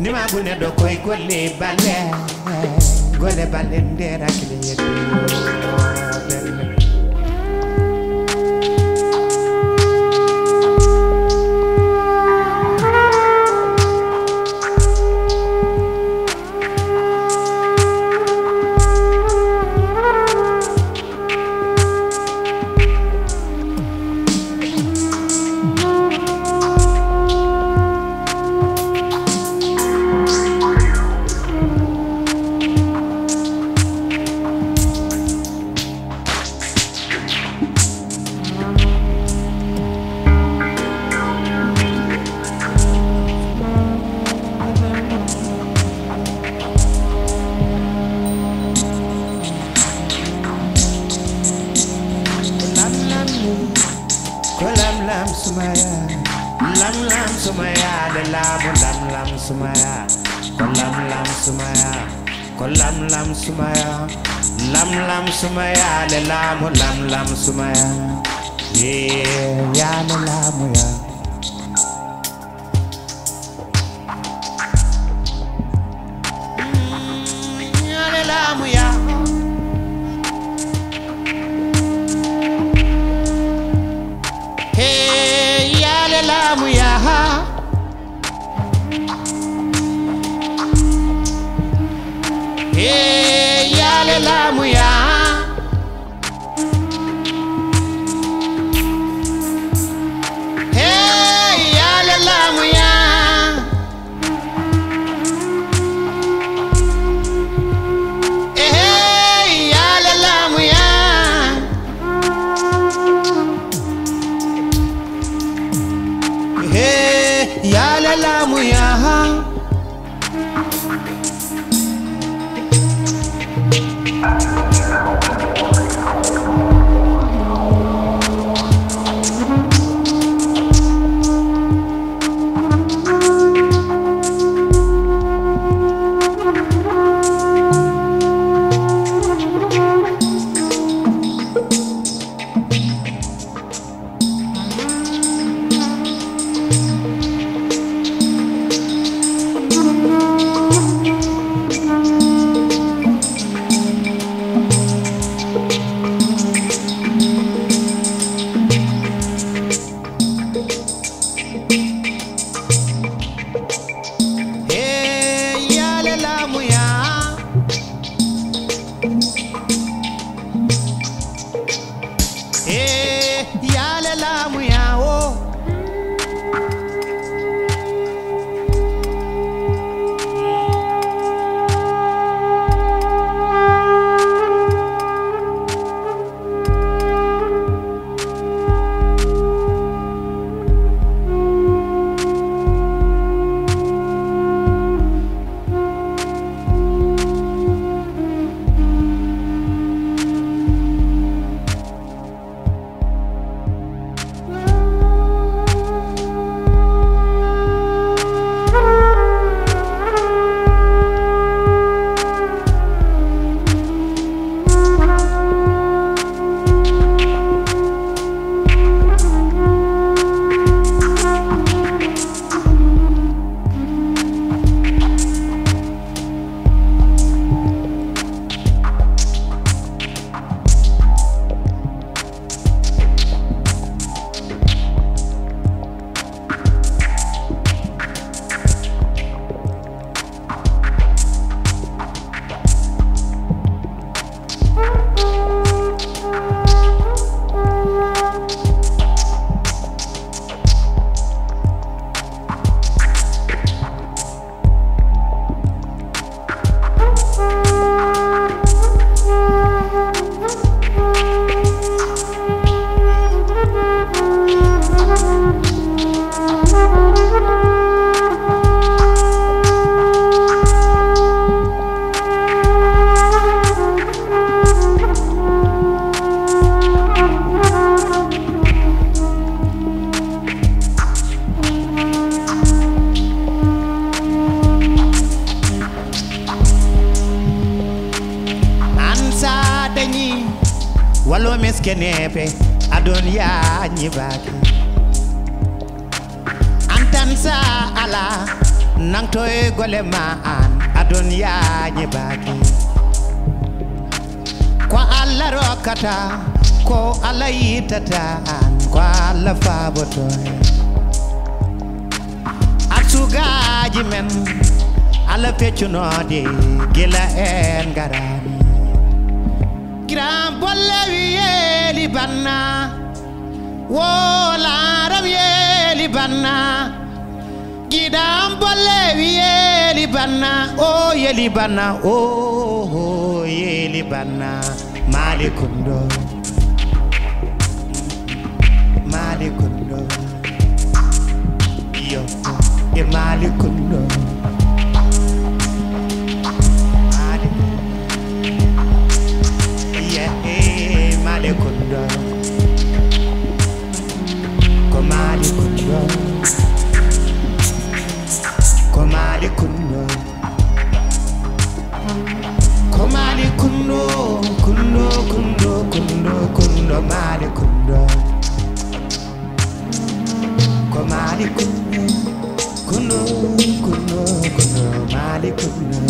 Nimagune do koi gole bale ndera kile Sumaya, yeah, ya no lamu ya. Hey! walo miskenepe adonia nyibaki antansa ala nangtoy golema an adonia nyibaki kwa alla rokata ko alla itata an kwa alla fabotoy atsugaji men alla pechunode gila en garami Gran bolevi elibana, wola rabi elibana. Gran bolevi elibana, oh elibana, oh elibana. Malikundo, malikundo, yo, e malikundo. Kuno, kuno, kuno, kuno, mali kuno.